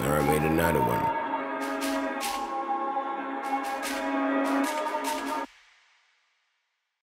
Never made another one.